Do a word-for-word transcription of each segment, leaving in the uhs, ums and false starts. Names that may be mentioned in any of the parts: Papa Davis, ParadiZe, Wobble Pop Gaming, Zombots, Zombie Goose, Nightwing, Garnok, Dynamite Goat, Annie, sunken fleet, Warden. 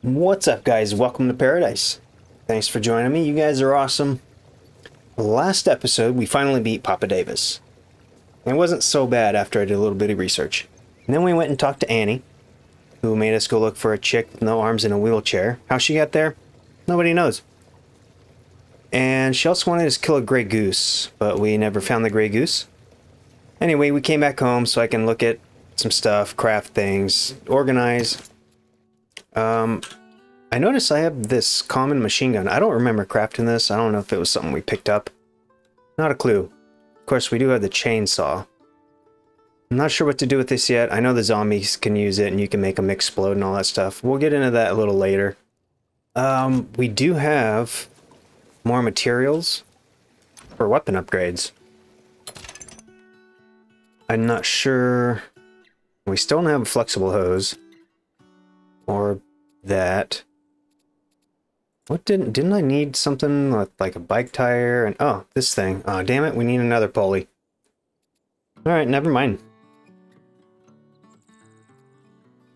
What's up, guys? Welcome to ParadiZe. Thanks for joining me. You guys are awesome. Last episode, we finally beat Papa Davis. It wasn't so bad after I did a little bit of research. And then we went and talked to Annie, who made us go look for a chick with no arms in a wheelchair. How she got there? Nobody knows. And she also wanted us to kill a gray goose, but we never found the gray goose. Anyway, we came back home so I can look at some stuff, craft things, organize. Um, I noticed I have this common machine gun. I don't remember crafting this. I don't know if it was something we picked up. Not a clue. Of course, we do have the chainsaw. I'm not sure what to do with this yet. I know the zombies can use it and you can make them explode and all that stuff. We'll get into that a little later. Um, we do have more materials for weapon upgrades. I'm not sure. We still don't have a flexible hose. Or that. What didn't didn't I need something with, like a bike tire and oh this thing. Oh damn it, we need another pulley. Alright, never mind.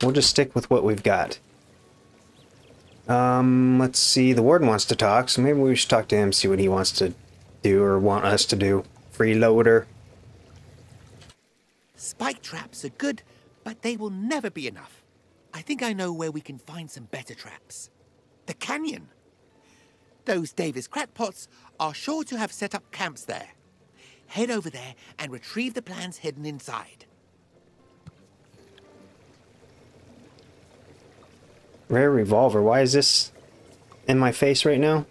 We'll just stick with what we've got. Um let's see, the warden wants to talk, so maybe we should talk to him, see what he wants to do or want us to do. Freeloader. Spike traps are good, but they will never be enough. I think I know where we can find some better traps. The canyon. Those Davis crackpots are sure to have set up camps there. Head over there and retrieve the plans hidden inside. Rare revolver. Why is this in my face right now?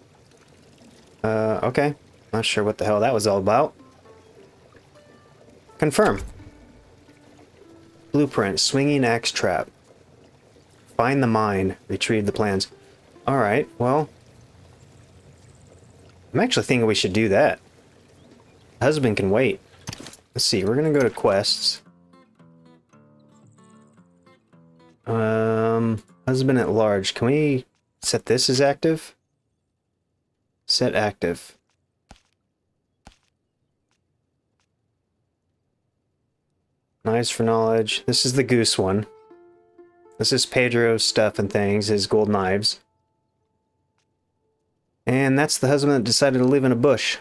Uh, okay. Not sure what the hell that was all about. Confirm. Blueprint. Swinging axe trap. Find the mine. Retrieve the plans. Alright, well. I'm actually thinking we should do that. Husband can wait. Let's see, we're gonna go to quests. Um, husband at large. Can we set this as active? Set active. Knives for knowledge. This is the goose one. This is Pedro's stuff and things, his gold knives. And that's the husband that decided to live in a bush.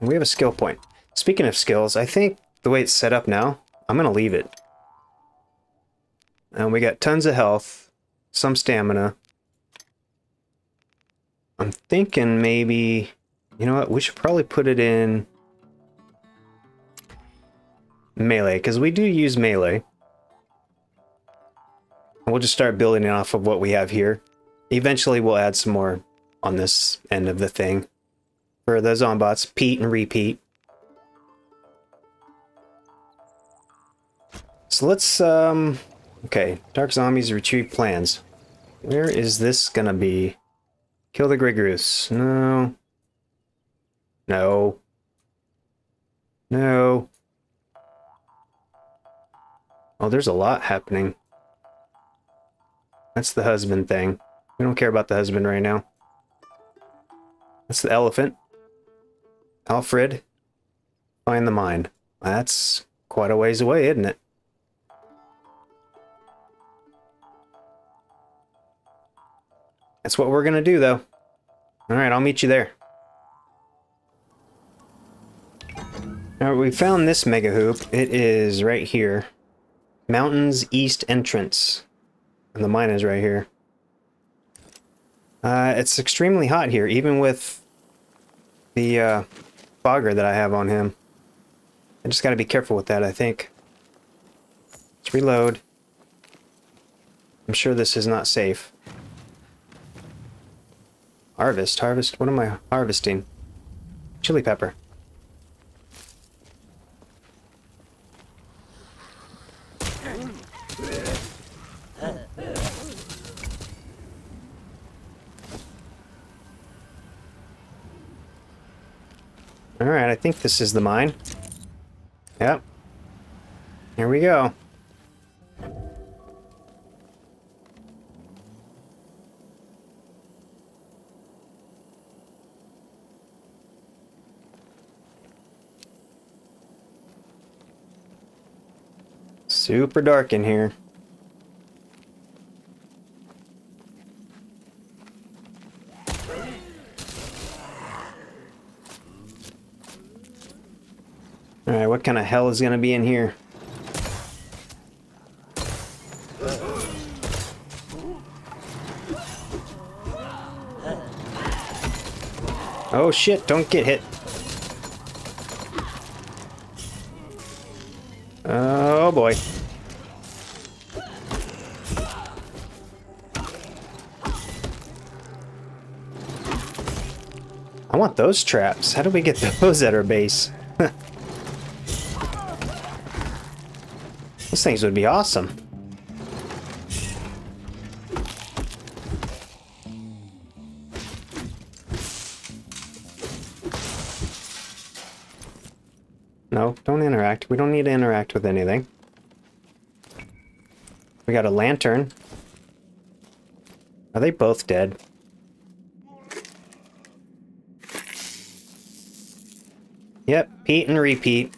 And we have a skill point. Speaking of skills, I think the way it's set up now, I'm going to leave it. And we got tons of health, some stamina. I'm thinking maybe, you know what, we should probably put it in melee, because we do use melee. We'll just start building it off of what we have here. Eventually, we'll add some more on this end of the thing. For the Zombots, Pete and Repeat. So let's, um... okay, Dark Zombies retrieve plans. Where is this gonna be? Kill the Grey Goose. No. No. No. Oh, there's a lot happening. That's the husband thing. We don't care about the husband right now. That's the elephant. Alfred. Find the mine. That's quite a ways away, isn't it? That's what we're going to do, though. Alright, I'll meet you there. Alright, we found this mega hoop. It is right here. Mountain's East Entrance. And the mine is right here. Uh, it's extremely hot here, even with the uh, fogger that I have on him. I just gotta be careful with that, I think. Let's reload. I'm sure this is not safe. Harvest, harvest. What am I harvesting? Chili pepper. Alright, I think this is the mine. Yep. Here we go. Super dark in here. Alright, what kind of hell is gonna be in here? Oh shit, don't get hit. Oh boy. I want those traps. How do we get those at our base? Those things would be awesome. No, don't interact. We don't need to interact with anything. We got a lantern. Are they both dead? Yep, Pete and repeat.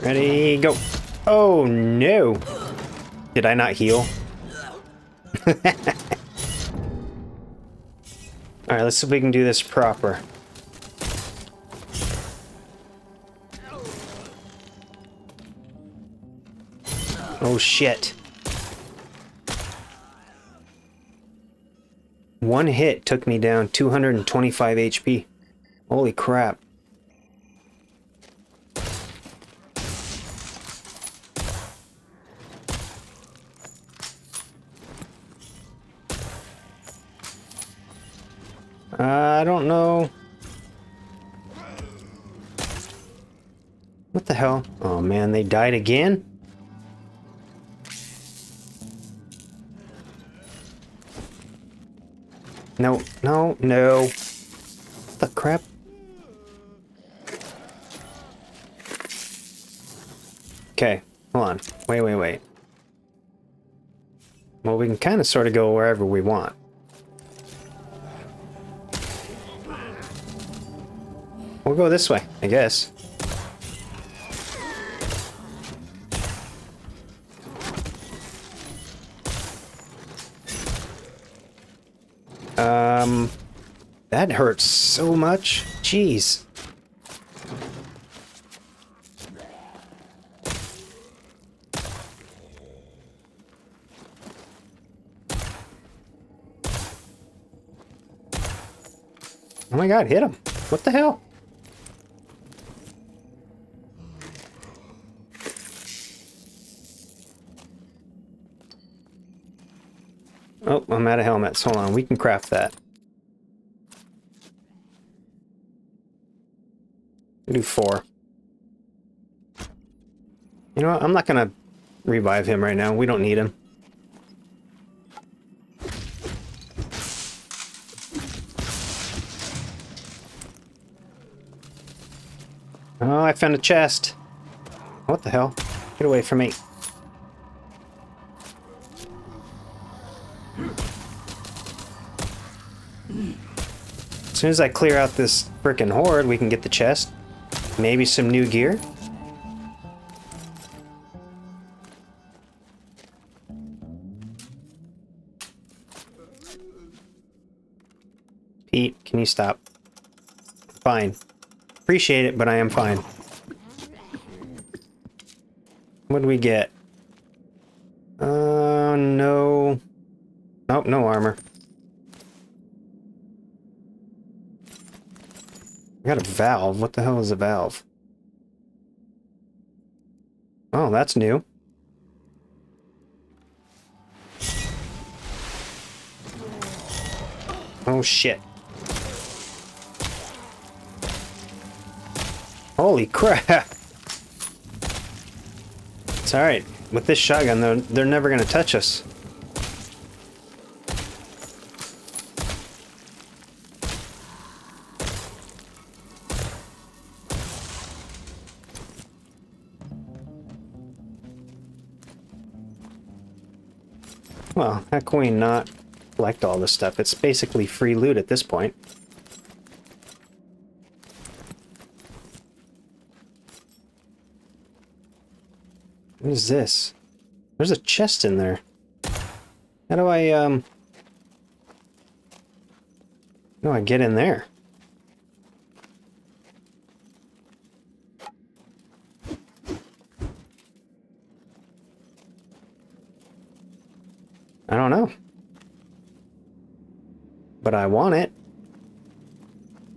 Ready, go. Oh no! Did I not heal? Alright, let's see if we can do this proper. Oh shit. One hit took me down two hundred twenty-five H P. Holy crap. Uh, I don't know. What the hell? Oh man, they died again? No, no, no. What the crap? Okay, hold on. Wait, wait, wait. Well, we can kind of sort of go wherever we want. We'll go this way, I guess. Um, that hurts so much. Jeez. Oh my god, hit him. What the hell? Oh, I'm out of helmets. Hold on, we can craft that. We'll do four. You know what? I'm not gonna revive him right now. We don't need him. Oh, I found a chest. What the hell? Get away from me. As soon as I clear out this frickin' horde, we can get the chest. Maybe some new gear. Pete, can you stop? Fine. Appreciate it, but I am fine. What do we get? Uh, no. Nope, no armor. I got a valve. What the hell is a valve? Oh, that's new. Oh shit. Holy crap. It's alright. With this shotgun, though, they're never gonna touch us. Well, how can we not collect all this stuff? It's basically free loot at this point. What is this? There's a chest in there. How do I, um... how do I get in there? I don't know. But I want it.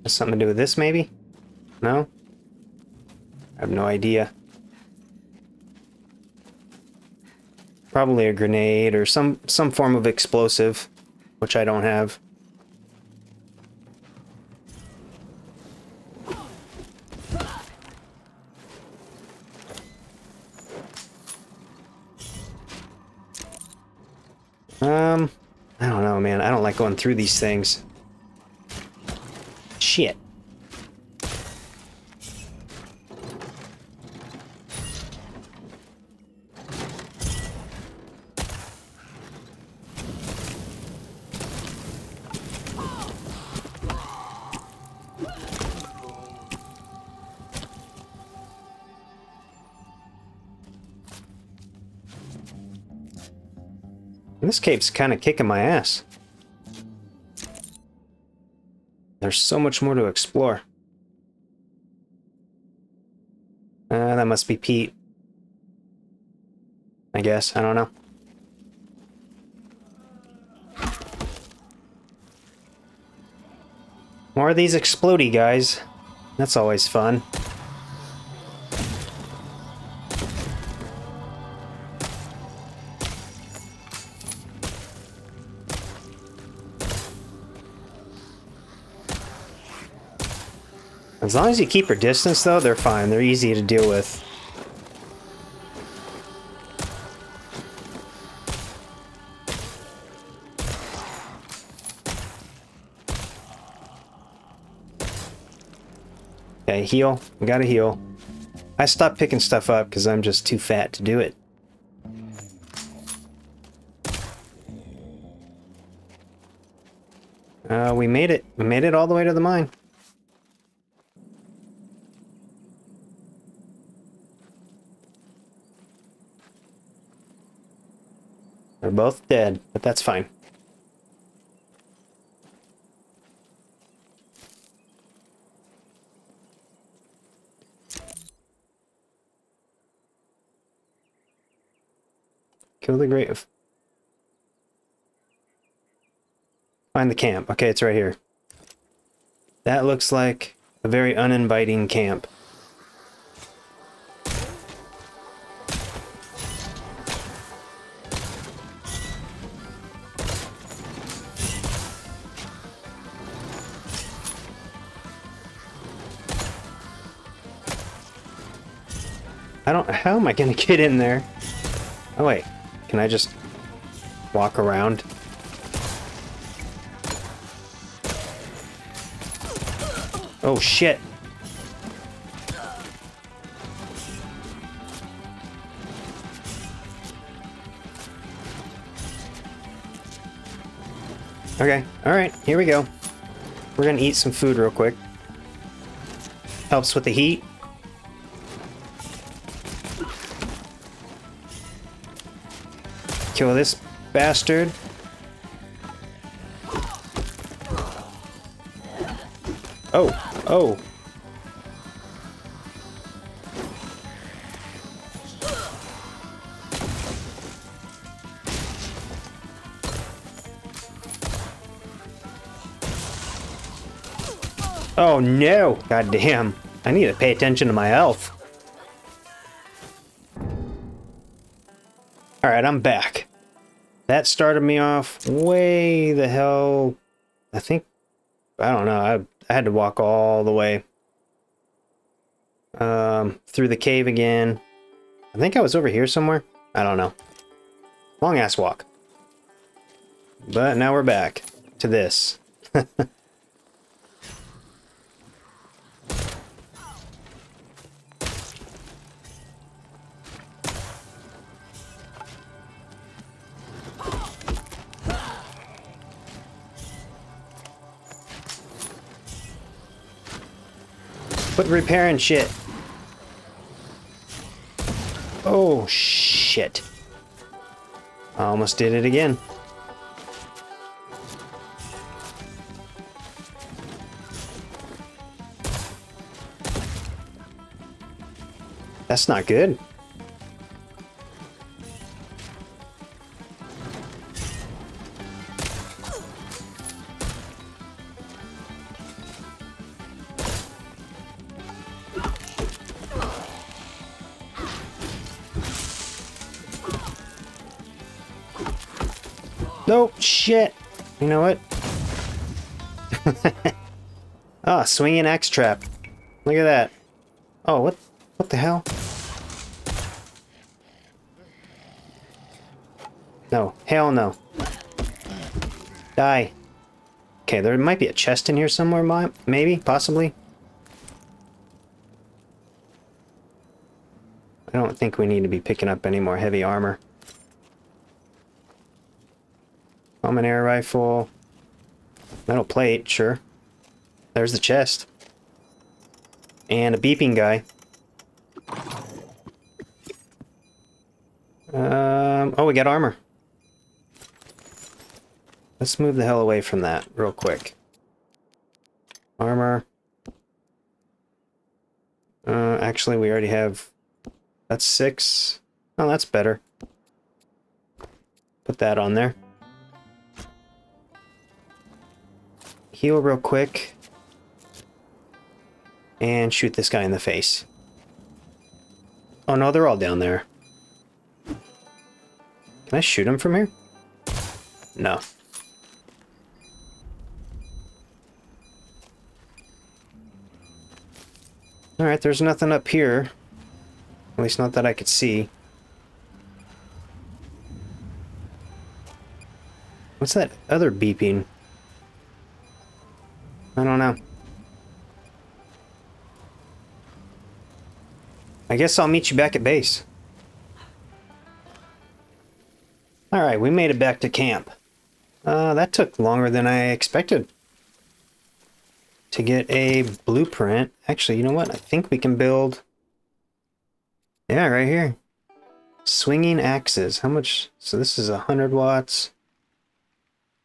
Has something to do with this, maybe? No? I have no idea. Probably a grenade or some, some form of explosive, which I don't have. Um, I don't know, man. I don't like going through these things. Shit. This cave's kind of kicking my ass. There's so much more to explore. Uh, that must be Pete. I guess. I don't know. More of these explodey guys. That's always fun. As long as you keep your distance, though, they're fine. They're easy to deal with. Okay, heal. We gotta heal. I stopped picking stuff up because I'm just too fat to do it. Uh, we made it. We made it all the way to the mine. They're both dead, but that's fine. Kill the grave. Find the camp. Okay, it's right here. That looks like a very uninviting camp. I don't... How am I gonna get in there? Oh, wait. Can I just walk around? Oh, shit. Okay. Alright. Here we go. We're gonna eat some food real quick. Helps with the heat. Kill this bastard. Oh, oh. Oh no! God damn. I need to pay attention to my health. Alright, I'm back. That started me off way the hell, I think, I don't know, I, I had to walk all the way um, through the cave again. I think I was over here somewhere, I don't know. Long ass walk. But now we're back to this. Quit repairing shit. Oh, shit. I almost did it again. That's not good. No, shit. You know what? Ah, swinging axe trap. Look at that. Oh, what? What the hell? No, hell no. Die. Okay, there might be a chest in here somewhere, maybe, possibly. I don't think we need to be picking up any more heavy armor. Common air rifle. Metal plate, sure. There's the chest. And a beeping guy. Um, oh, we got armor. Let's move the hell away from that real quick. Armor. Uh, actually, we already have... That's six. Oh, that's better. Put that on there. Heal real quick. And shoot this guy in the face. Oh no, they're all down there. Can I shoot him from here? No. Alright, there's nothing up here. At least not that I could see. What's that other beeping? I don't know. I guess I'll meet you back at base. Alright, we made it back to camp. Uh, that took longer than I expected. To get a blueprint. Actually, you know what? I think we can build... Yeah, right here. Swinging axes. How much? So this is one hundred watts.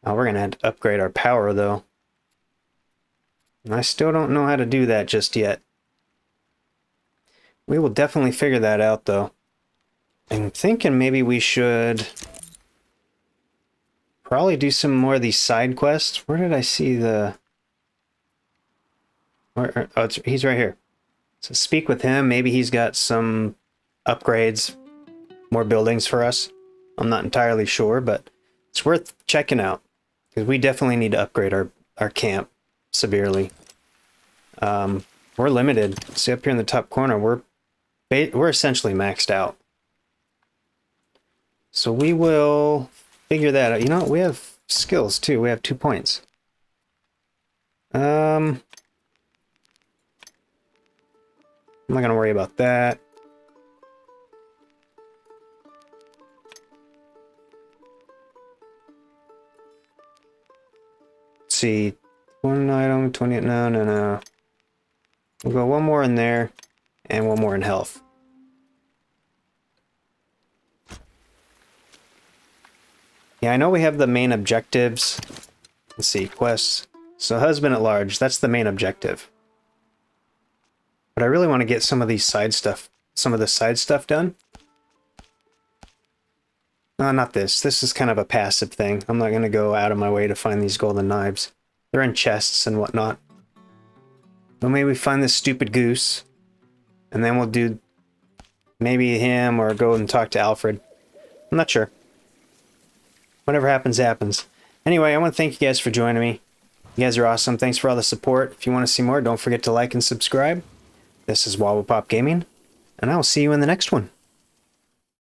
Oh, we're going to have to upgrade our power, though. And I still don't know how to do that just yet. We will definitely figure that out, though. I'm thinking maybe we should... probably do some more of these side quests. Where did I see the... Where... Oh, it's... he's right here. So speak with him. Maybe he's got some... upgrades, more buildings for us. I'm not entirely sure, but it's worth checking out because we definitely need to upgrade our our camp severely. Um, we're limited. See up here in the top corner, we're we're essentially maxed out. So we will figure that out. You know, we have skills too. We have two points. Um, I'm not gonna worry about that. See, one item, twenty, no, no, no. We'll go one more in there, and one more in health. Yeah, I know we have the main objectives. Let's see, quests. So husband at large, that's the main objective. But I really want to get some of these side stuff, some of the side stuff done. Uh, not this. This is kind of a passive thing. I'm not going to go out of my way to find these golden knives. They're in chests and whatnot. But maybe we find this stupid goose. And then we'll do maybe him or go and talk to Alfred. I'm not sure. Whatever happens, happens. Anyway, I want to thank you guys for joining me. You guys are awesome. Thanks for all the support. If you want to see more, don't forget to like and subscribe. This is Wobble Pop Gaming. And I will see you in the next one.